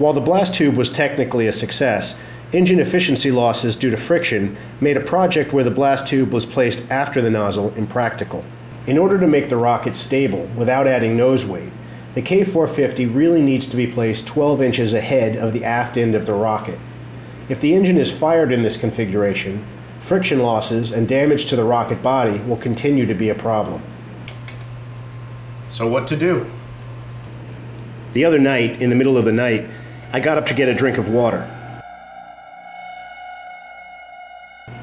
While the blast tube was technically a success, engine efficiency losses due to friction made a project where the blast tube was placed after the nozzle impractical. In order to make the rocket stable without adding nose weight, the K-450 really needs to be placed 12 inches ahead of the aft end of the rocket. If the engine is fired in this configuration, friction losses and damage to the rocket body will continue to be a problem. So what to do? The other night, in the middle of the night, I got up to get a drink of water.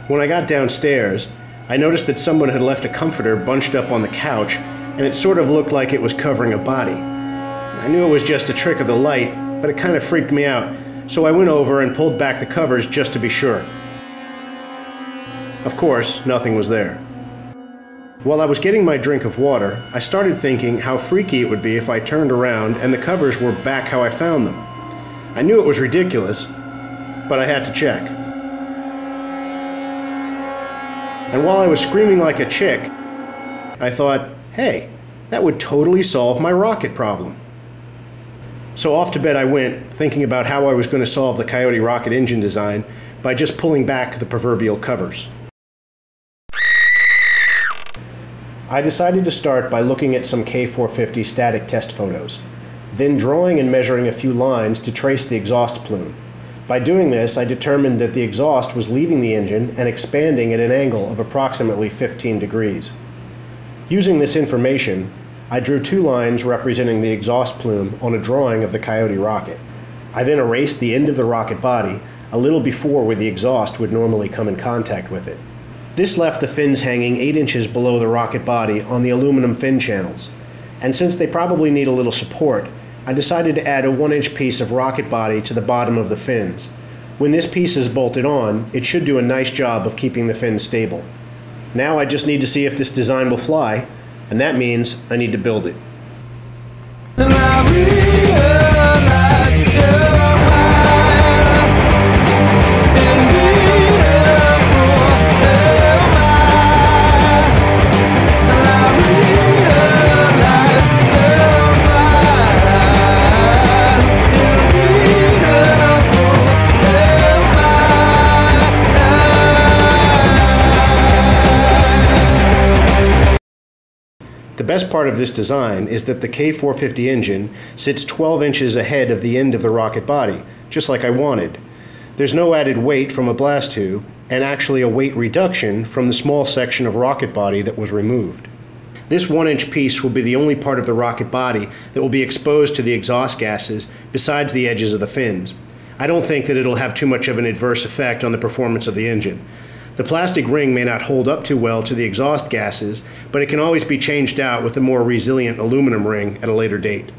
When I got downstairs, I noticed that someone had left a comforter bunched up on the couch, and it sort of looked like it was covering a body. I knew it was just a trick of the light, but it kind of freaked me out, so I went over and pulled back the covers just to be sure. Of course, nothing was there. While I was getting my drink of water, I started thinking how freaky it would be if I turned around and the covers were back how I found them. I knew it was ridiculous, but I had to check. And while I was screaming like a chick, I thought, hey, that would totally solve my rocket problem. So off to bed I went, thinking about how I was going to solve the Coyote rocket engine design by just pulling back the proverbial covers. I decided to start by looking at some K-450 static test photos, then drawing and measuring a few lines to trace the exhaust plume. By doing this, I determined that the exhaust was leaving the engine and expanding at an angle of approximately 15 degrees. Using this information, I drew two lines representing the exhaust plume on a drawing of the Coyote rocket. I then erased the end of the rocket body a little before where the exhaust would normally come in contact with it. This left the fins hanging 8 inches below the rocket body on the aluminum fin channels, and since they probably need a little support, I decided to add a 1-inch piece of rocket body to the bottom of the fins. When this piece is bolted on, it should do a nice job of keeping the fin stable. Now I just need to see if this design will fly, and that means I need to build it. The best part of this design is that the K-450 engine sits 12 inches ahead of the end of the rocket body, just like I wanted. There's no added weight from a blast tube, and actually a weight reduction from the small section of rocket body that was removed. This 1-inch piece will be the only part of the rocket body that will be exposed to the exhaust gases besides the edges of the fins. I don't think that it'll have too much of an adverse effect on the performance of the engine. The plastic ring may not hold up too well to the exhaust gases, but it can always be changed out with a more resilient aluminum ring at a later date.